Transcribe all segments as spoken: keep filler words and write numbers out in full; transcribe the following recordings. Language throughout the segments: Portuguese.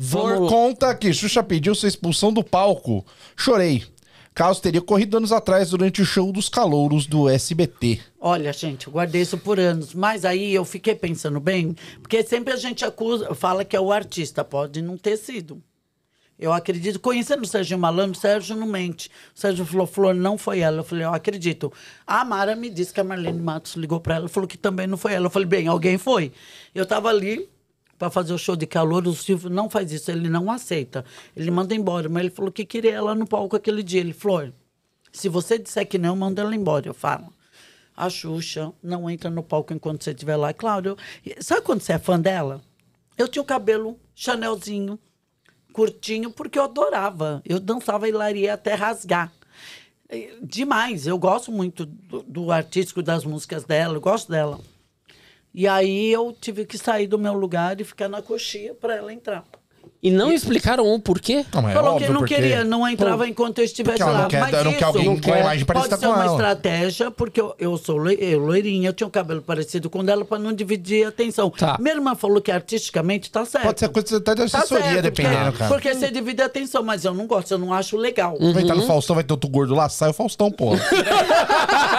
Flor Vamos... conta que Xuxa pediu sua expulsão do palco. Chorei. Caso teria ocorrido anos atrás durante o show dos calouros do S B T. Olha, gente, eu guardei isso por anos. Mas aí eu fiquei pensando bem, porque sempre a gente acusa, fala que é o artista. Pode não ter sido. Eu acredito, conhecendo o Sérgio Malano, o Sérgio não mente. O Sérgio falou, Flor, não foi ela. Eu falei, eu acredito. A Mara me disse que a Marlene Matos ligou para ela, falou que também não foi ela. Eu falei, bem, alguém foi. Eu tava ali para fazer o show de calor, o Silvio não faz isso, ele não aceita. Ele manda embora, mas ele falou que queria ela no palco aquele dia. Ele falou, se você disser que não, manda ela embora. Eu falo, a Xuxa não entra no palco enquanto você estiver lá. Claro, eu... sabe quando você é fã dela? Eu tinha o cabelo chanelzinho, curtinho, porque eu adorava. Eu dançava hilaria até rasgar. Demais, eu gosto muito do, do artístico, das músicas dela, eu gosto dela. E aí eu tive que sair do meu lugar e ficar na coxinha para ela entrar. E não e... explicaram o porquê? Não, é falou que não porque... queria, não entrava Pô, enquanto eu estivesse lá. Não quer, mas não isso quer alguém com a imagem parecida com ela. Pode ser uma estratégia, porque eu, eu sou loi, eu, loirinha, eu tinha um cabelo parecido com o dela para não dividir a atenção. Tá. Minha irmã falou que artisticamente tá certo. Pode ser coisa até de assessoria, tá certo, dependendo, porque, cara. Porque hum. você divide a atenção, mas eu não gosto, eu não acho legal. Uhum. Vai entrar no Faustão, vai ter outro gordo lá, sai o Faustão, porra.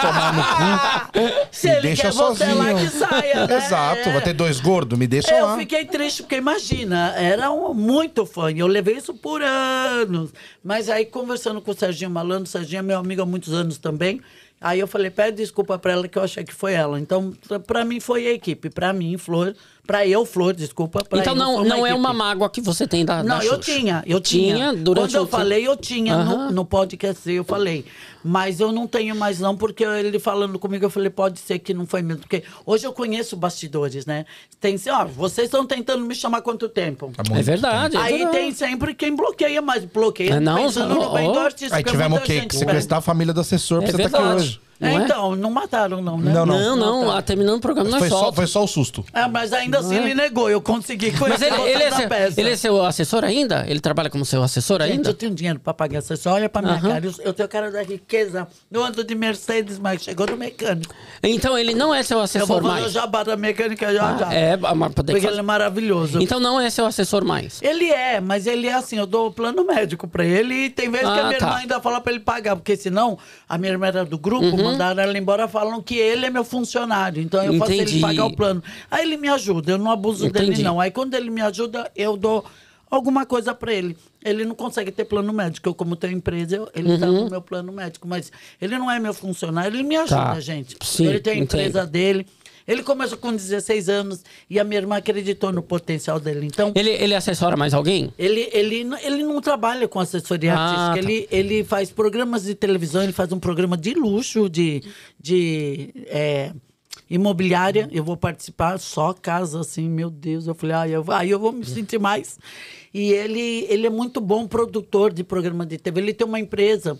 Tomar no cu. Se ele deixa quer, sozinho. Você lá que saia. Né? Exato, é. Vai ter dois gordos, me deixa eu lá. Eu fiquei triste, porque imagina, era um muito fã, eu levei isso por anos. Mas aí, conversando com o Serginho Malandro, o Serginho é meu amigo há muitos anos também, aí eu falei, pede desculpa pra ela que eu achei que foi ela. Então, pra mim foi a equipe, pra mim, Flor, pra eu, Flor, desculpa. Pra então, eu, não, não é equipe. Uma mágoa que você tem da, da Não, Xuxa. eu tinha, eu tinha. tinha durante Quando eu outro... falei, eu tinha, uhum. no, no podcast, eu falei. Mas eu não tenho mais não, porque ele falando comigo, eu falei, pode ser que não foi mesmo. Porque hoje eu conheço bastidores, né? Tem assim, ó, vocês estão tentando me chamar há quanto tempo? Tá é verdade. Aí é verdade. Tem sempre quem bloqueia, mas bloqueia é, não, pensando não, no bem oh. do artista. Aí tivemos o quê? Que sequestrar a família do assessor é pra você estar aqui hoje. Não é, é? Então, não mataram não, né? Não, não, não, não, não tá. Terminando o programa nós foi só, foi só o susto. É, mas ainda não assim é. ele negou, eu consegui conhecer. Mas ele, ele, é seu, peça. ele é seu assessor ainda? Ele trabalha como seu assessor Gente, ainda? Eu tenho dinheiro pra pagar assessor, olha pra minha uhum. cara, eu, eu tenho cara da riqueza, eu ando de Mercedes, mas chegou do mecânico. Então ele não é seu assessor mais? Eu vou fazer mais. jabá da mecânica já ah, já, é, mas porque fazer. ele é maravilhoso. Então não é seu assessor mais? Ele é, mas ele é assim, eu dou o plano médico pra ele e tem vezes ah, que a minha tá. irmã ainda fala pra ele pagar, porque senão a minha irmã era do grupo, uhum. mandaram ela embora, falam que ele é meu funcionário, então eu Entendi. faço ele pagar o plano. Aí ele me ajuda, eu não abuso Entendi. dele não. Aí quando ele me ajuda, eu dou alguma coisa pra ele. Ele não consegue ter plano médico, eu como tenho empresa, eu, ele uhum. tá no meu plano médico, mas ele não é meu funcionário, ele me ajuda, tá. gente. Sim, ele tem a empresa Entendi. dele. Ele começou com dezesseis anos e a minha irmã acreditou no potencial dele. Então, ele, ele assessora mais alguém? Ele, ele, ele não trabalha com assessoria ah, artística. Tá. Ele, ele faz programas de televisão, ele faz um programa de luxo, de, de é, imobiliária. Eu vou participar só casa, assim, meu Deus. Eu falei, ah, eu, aí eu vou me sentir mais. E ele, ele é muito bom produtor de programa de T V. Ele tem uma empresa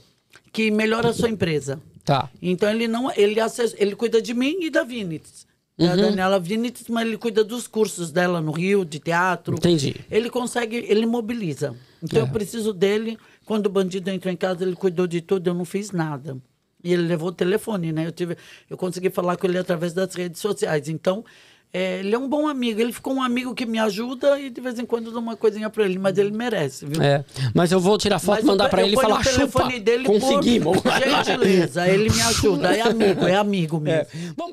que melhora a sua empresa. Tá. Então, ele, não, ele, assessor, ele cuida de mim e da Vinicius. Uhum. A Daniela Vinicius, mas ele cuida dos cursos dela no Rio, de teatro. Entendi. Ele consegue, ele mobiliza. Então é. eu preciso dele. Quando o bandido entrou em casa, ele cuidou de tudo, eu não fiz nada. E ele levou o telefone, né? Eu, tive, eu consegui falar com ele através das redes sociais. Então, é, ele é um bom amigo. Ele ficou um amigo que me ajuda e de vez em quando dou uma coisinha pra ele. Mas ele merece, viu? É. Mas eu vou tirar foto e mandar pra ele e falar, chupa, conseguimos. Por gentileza, ele me ajuda. É amigo, é amigo mesmo. É. Bom,